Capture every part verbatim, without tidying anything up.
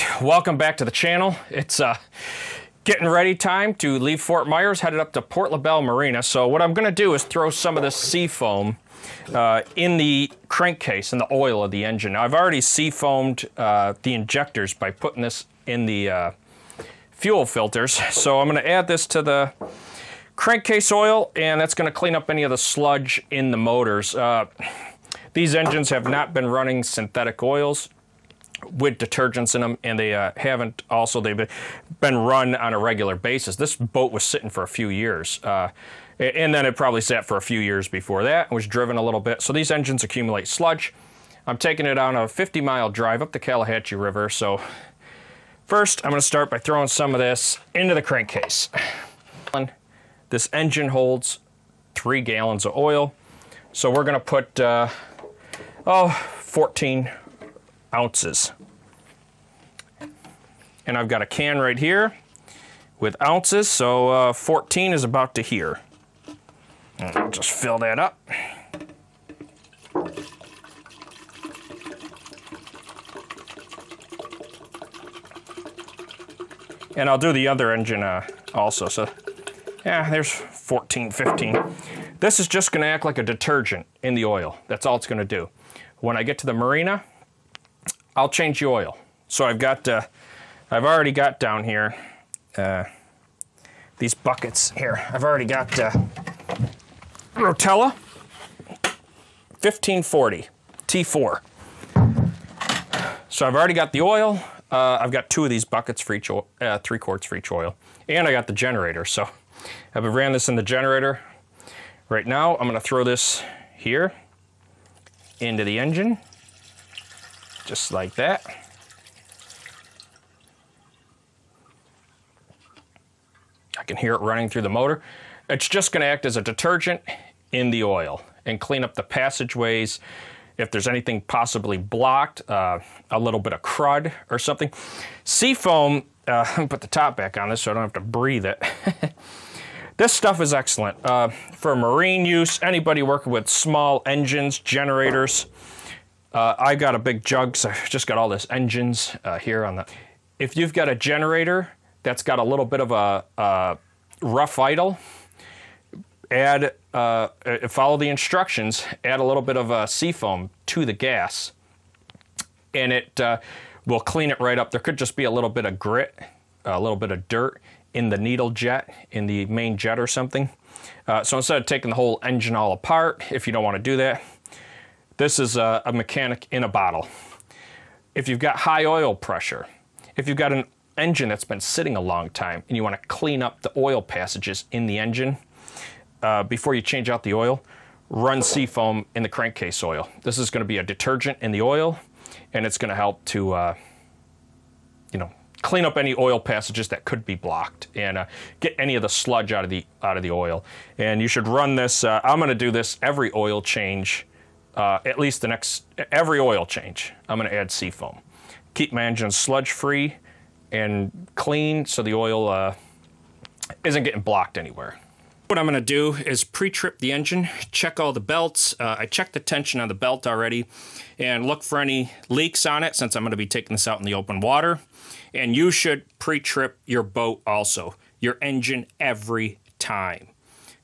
Alright, welcome back to the channel. It's uh, getting ready time to leave Fort Myers, headed up to Port LaBelle Marina. So what I'm going to do is throw some of this SeaFoam uh, in the crankcase and the oil of the engine. Now I've already SeaFoamed uh, the injectors by putting this in the uh, fuel filters. So I'm going to add this to the crankcase oil, and that's going to clean up any of the sludge in the motors. Uh, these engines have not been running synthetic oils with detergents in them, and they uh, haven't also they've been run on a regular basis. This boat was sitting for a few years, uh, and then it probably sat for a few years before that and was driven a little bit. So these engines accumulate sludge. I'm taking it on a fifty mile drive up the Caloosahatchee River. So first I'm going to start by throwing some of this into the crankcase. This engine holds three gallons of oil, so we're going to put uh, oh fourteen ounces. And I've got a can right here with ounces, so uh, fourteen is about to here. And I'll just fill that up. And I'll do the other engine uh, also, so yeah, there's fourteen, fifteen. This is just gonna act like a detergent in the oil. That's all it's gonna do. When I get to the marina, I'll change the oil. So I've got, uh, I've already got down here, uh, these buckets here. I've already got uh, Rotella fifteen forty T four. So I've already got the oil. Uh, I've got two of these buckets for each, oil, uh, three quarts for each oil. And I got the generator. So I've ran this in the generator. Right now, I'm gonna throw this here into the engine. Just like that. I can hear it running through the motor. It's just going to act as a detergent in the oil and clean up the passageways. If there's anything possibly blocked, uh, a little bit of crud or something. SeaFoam, uh, I'm gonna put the top back on this so I don't have to breathe it. This stuff is excellent uh, for marine use. Anybody working with small engines, generators. Uh, I've got a big jug, so I've just got all this engines uh, here on the... If you've got a generator that's got a little bit of a, a rough idle, add, uh, follow the instructions, add a little bit of a SeaFoam to the gas, and it uh, will clean it right up. There could just be a little bit of grit, a little bit of dirt in the needle jet, in the main jet or something. Uh, so instead of taking the whole engine all apart, if you don't want to do that, this is a, a mechanic in a bottle. If you've got high oil pressure, if you've got an engine that's been sitting a long time and you want to clean up the oil passages in the engine uh, before you change out the oil, run SeaFoam in the crankcase oil. This is going to be a detergent in the oil, and it's going to help to uh, you know, clean up any oil passages that could be blocked and uh, get any of the sludge out of the, out of the oil. And you should run this, uh, I'm going to do this every oil change. Uh, at least the next, every oil change, I'm going to add SeaFoam. Keep my engine sludge-free and clean so the oil uh, isn't getting blocked anywhere. What I'm going to do is pre-trip the engine, check all the belts. Uh, I checked the tension on the belt already and look for any leaks on it since I'm going to be taking this out in the open water. And you should pre-trip your boat also, your engine every time.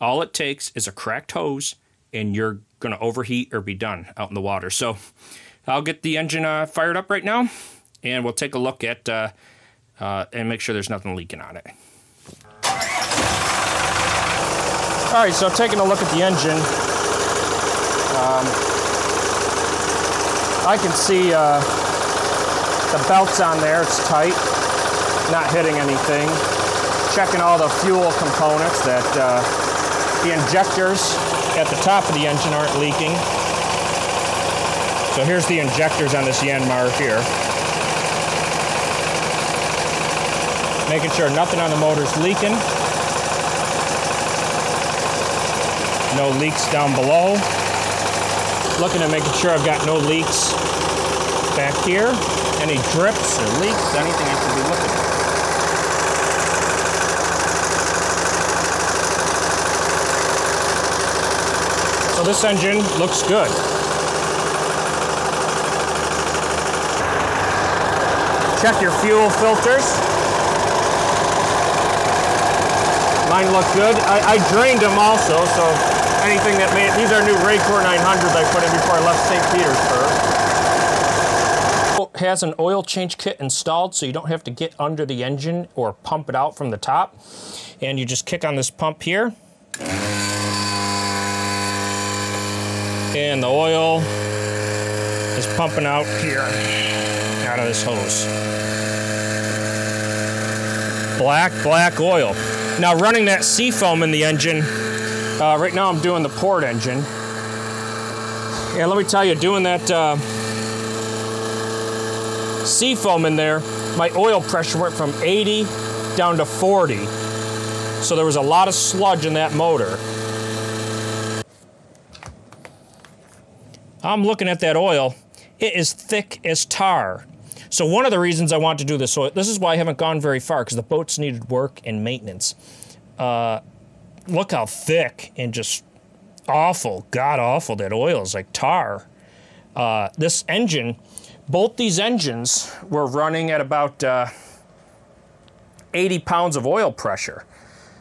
All it takes is a cracked hose and you're going to overheat or be done out in the water. So I'll get the engine uh, fired up right now, and we'll take a look at uh, uh, and make sure there's nothing leaking on it. All right, so taking a look at the engine, um, I can see uh, the belt's on there. It's tight, not hitting anything. Checking all the fuel components, that uh, the injectors at the top of the engine aren't leaking. So here's the injectors on this Yanmar here. Making sure nothing on the motor's leaking. No leaks down below. Looking at making sure I've got no leaks back here. Any drips or leaks, anything I should be looking at. So this engine looks good. Check your fuel filters. Mine look good. I, I drained them also, so anything that made, these are new Racor nine hundreds I put in before I left Saint Petersburg. The boat has an oil change kit installed, so you don't have to get under the engine or pump it out from the top. And you just kick on this pump here. And the oil is pumping out here, out of this hose. Black, black oil. Now running that SeaFoam in the engine, uh, right now I'm doing the port engine. And let me tell you, doing that uh, SeaFoam in there, my oil pressure went from eighty down to forty. So there was a lot of sludge in that motor. I'm looking at that oil, it is thick as tar. So one of the reasons I want to do this oil, this is why I haven't gone very far, because the boats needed work and maintenance. Uh, look how thick and just awful, god awful that oil is, like tar. Uh, this engine, both these engines were running at about uh, eighty pounds of oil pressure.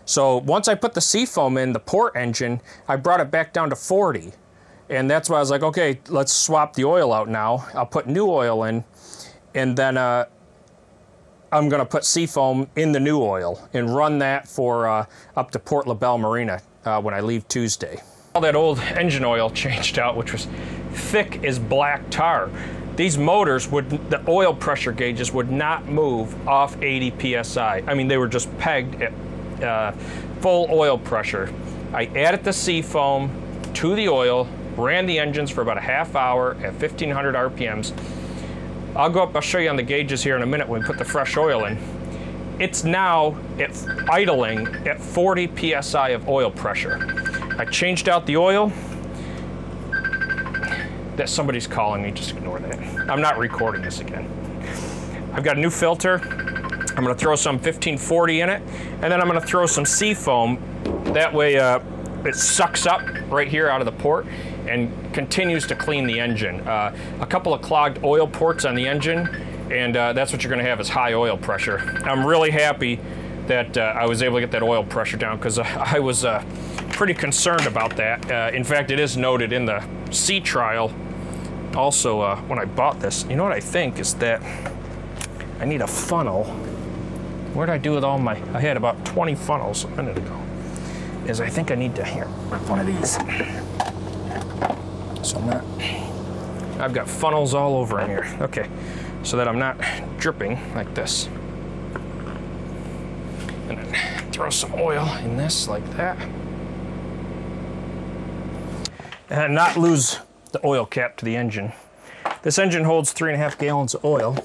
So once I put the SeaFoam in, the port engine, I brought it back down to forty. And that's why I was like, okay, let's swap the oil out now. I'll put new oil in, and then uh, I'm gonna put SeaFoam in the new oil and run that for uh, up to Port LaBelle Marina uh, when I leave Tuesday. All that old engine oil changed out, which was thick as black tar. These motors would, the oil pressure gauges would not move off eighty P S I. I mean, they were just pegged at uh, full oil pressure. I added the SeaFoam to the oil, ran the engines for about a half hour at fifteen hundred R P Ms. I'll go up, I'll show you on the gauges here in a minute when we put the fresh oil in. It's now at idling at forty P S I of oil pressure. I changed out the oil. That somebody's calling me, just ignore that. I'm not recording this again. I've got a new filter. I'm gonna throw some fifteen forty in it, and then I'm gonna throw some SeaFoam. That way uh, it sucks up right here out of the port and continues to clean the engine. Uh, a couple of clogged oil ports on the engine, and uh, that's what you're gonna have is high oil pressure. I'm really happy that uh, I was able to get that oil pressure down, because uh, I was uh, pretty concerned about that. Uh, in fact, it is noted in the sea trial. Also, uh, when I bought this, you know what I think is that I need a funnel. Where'd I do with all my, I had about twenty funnels a minute ago. Is I think I need to, here, rip one of these. So I'm not, I've got funnels all over in here. Okay, so that I'm not dripping like this. And then throw some oil in this like that. And not lose the oil cap to the engine. This engine holds three and a half gallons of oil.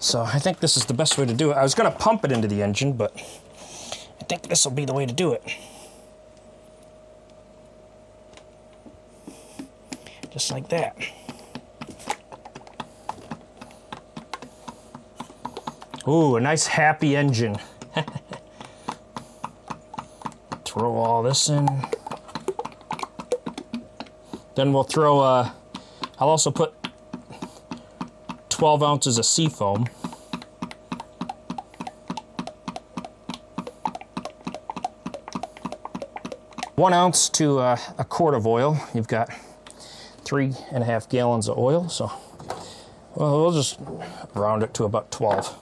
So I think this is the best way to do it. I was gonna pump it into the engine, but I think this will be the way to do it. Just like that. Ooh, a nice happy engine. Throw all this in. Then we'll throw, uh, I'll also put twelve ounces of SeaFoam. One ounce to uh, a quart of oil. You've got three and a half gallons of oil, so well, we'll just round it to about twelve.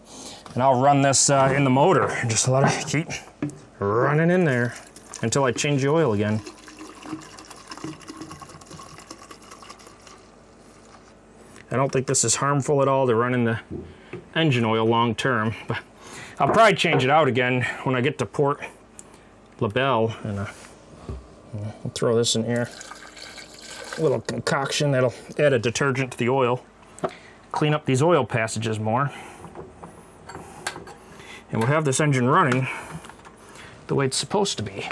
And I'll run this uh, in the motor and just let it keep running in there until I change the oil again. I don't think this is harmful at all to run in the engine oil long term, but I'll probably change it out again when I get to Port LaBelle, and uh, I'll throw this in here. Little concoction that'll add a detergent to the oil, clean up these oil passages more, and we'll have this engine running the way it's supposed to be.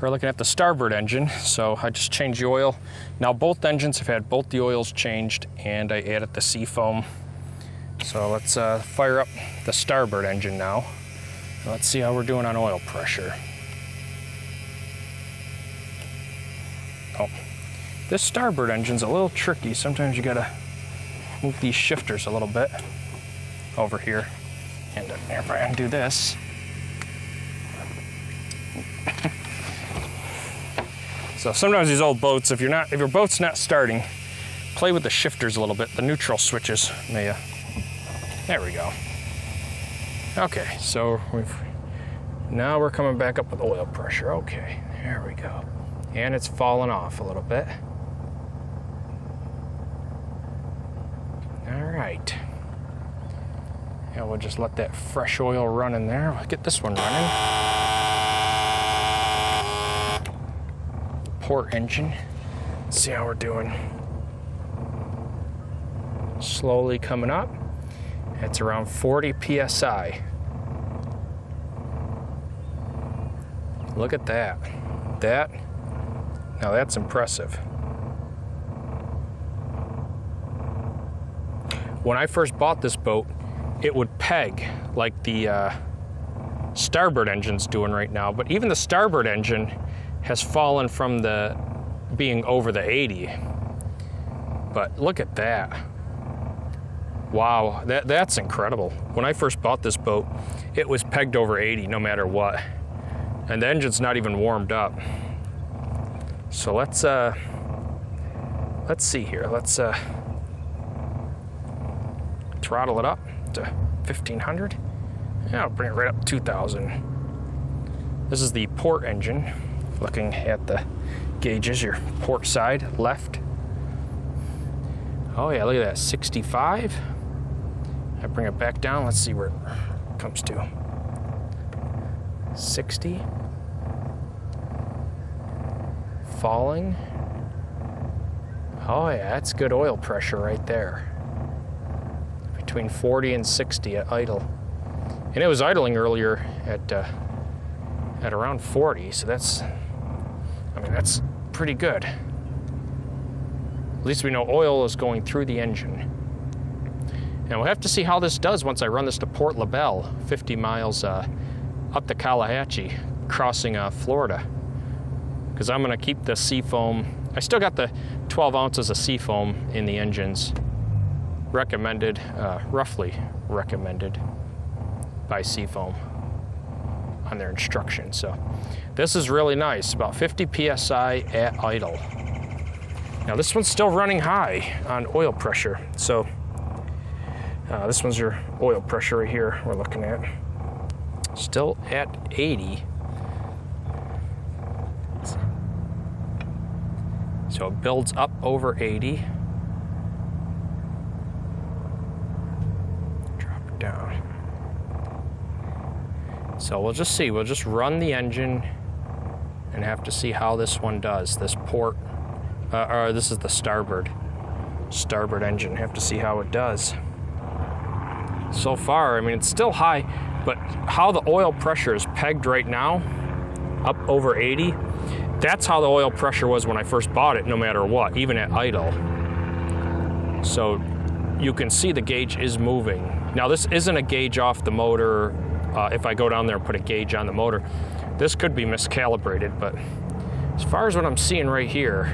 We're looking at the starboard engine, so I just changed the oil. Now both engines have had both the oils changed, and I added the SeaFoam. So let's uh, fire up the starboard engine now. Let's see how we're doing on oil pressure. Oh. This starboard engine's a little tricky. Sometimes you gotta move these shifters a little bit. over here. And if I undo this, so sometimes these old boats, if you're not, if your boat's not starting, play with the shifters a little bit, the neutral switches. May, uh, there we go. Okay, so we've, now we're coming back up with oil pressure. Okay, there we go. And it's fallen off a little bit. All right. And we'll just let that fresh oil run in there. We'll get this one running. Port engine. Let's see how we're doing. Slowly coming up. It's around forty P S I. Look at that. That, now that's impressive. When I first bought this boat, it would peg like the uh, starboard engine's doing right now, but even the starboard engine has fallen from the being over the eighty. But look at that. Wow, that, that's incredible. When I first bought this boat, it was pegged over eighty no matter what. And the engine's not even warmed up. So let's, uh, let's see here. Let's uh, throttle it up to fifteen hundred. I'll bring it right up to two thousand. This is the port engine. Looking at the gauges, your port side, left. Oh yeah, look at that, sixty-five. I bring it back down. Let's see where it comes to. sixty. Falling. Oh yeah, that's good oil pressure right there. Between forty and sixty at idle. And it was idling earlier at uh, at around forty, so that's, I mean, that's pretty good. At least we know oil is going through the engine. And we'll have to see how this does once I run this to Port LaBelle, fifty miles uh, up the Caloosahatchee, crossing uh, Florida. Because I'm gonna keep the SeaFoam. I still got the twelve ounces of SeaFoam in the engines. Recommended, uh, roughly recommended by SeaFoam on their instructions. So this is really nice, about fifty P S I at idle. Now this one's still running high on oil pressure. So uh, this one's your oil pressure right here we're looking at. Still at eighty. So it builds up over eighty. Drop it down. So we'll just see. We'll just run the engine and have to see how this one does. This port, uh, or this is the starboard, starboard engine. Have to see how it does. So far, I mean, it's still high. But how the oil pressure is pegged right now, up over eighty, that's how the oil pressure was when I first bought it, no matter what, even at idle. So you can see the gauge is moving. Now this isn't a gauge off the motor. Uh, if I go down there and put a gauge on the motor, this could be miscalibrated, but as far as what I'm seeing right here,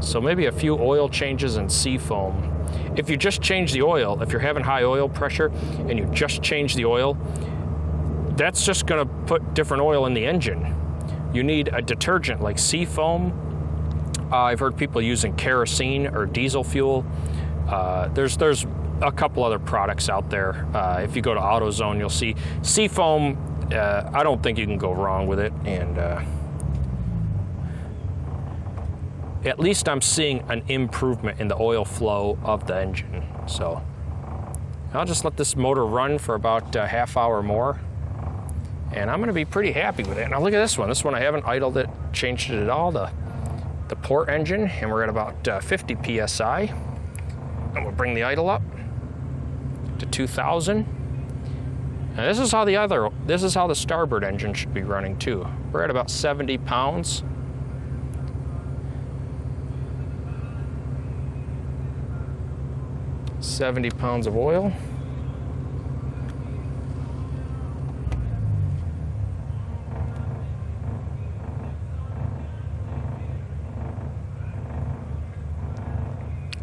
so maybe a few oil changes in SeaFoam. If you just change the oil, if you're having high oil pressure and you just change the oil, that's just gonna put different oil in the engine. You need a detergent like SeaFoam. Uh, I've heard people using kerosene or diesel fuel. Uh, there's, there's a couple other products out there. Uh, if you go to AutoZone, you'll see SeaFoam. Uh, I don't think you can go wrong with it. And uh, at least I'm seeing an improvement in the oil flow of the engine. So I'll just let this motor run for about a half hour more, and I'm gonna be pretty happy with it. Now look at this one. This one I haven't idled it, changed it at all, the, the port engine, and we're at about uh, fifty P S I. And we'll bring the idle up to two thousand. Now this is how the other, this is how the starboard engine should be running too. We're at about seventy pounds. seventy pounds of oil.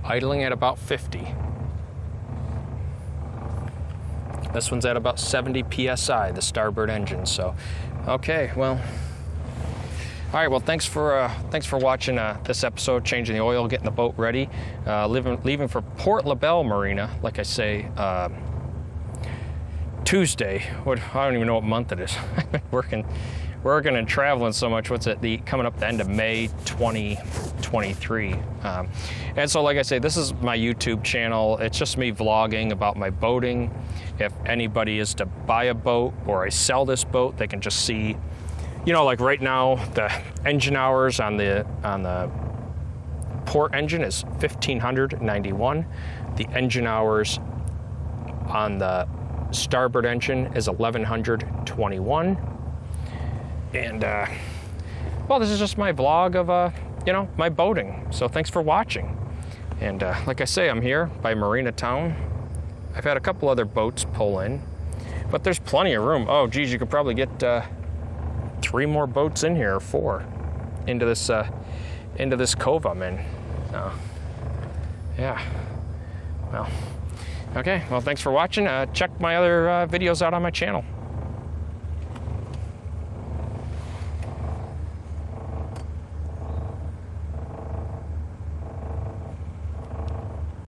Idling at about fifty. This one's at about seventy P S I, the starboard engine. So, okay, well, all right, well, thanks for uh, thanks for watching uh, this episode, changing the oil, getting the boat ready, uh, leaving, leaving for Port LaBelle Marina, like I say, uh, Tuesday. What, I don't even know what month it is. I've been working, working and traveling so much. What's it? The coming up the end of May twenty twenty-three. Um, and so, like I say, this is my YouTube channel. It's just me vlogging about my boating. If anybody is to buy a boat or I sell this boat, they can just see, you know, like right now, the engine hours on the on the port engine is fifteen hundred ninety-one. The engine hours on the starboard engine is eleven hundred twenty-one. And uh, well, this is just my vlog of uh, you know, my boating. So thanks for watching. And uh, like I say, I'm here by Marinatown. I've had a couple other boats pull in, but there's plenty of room. Oh, geez, you could probably get Uh, three more boats in here, or four, into this uh, into this cove I'm in. So, yeah. Well, okay. Well, thanks for watching. Uh, check my other uh, videos out on my channel.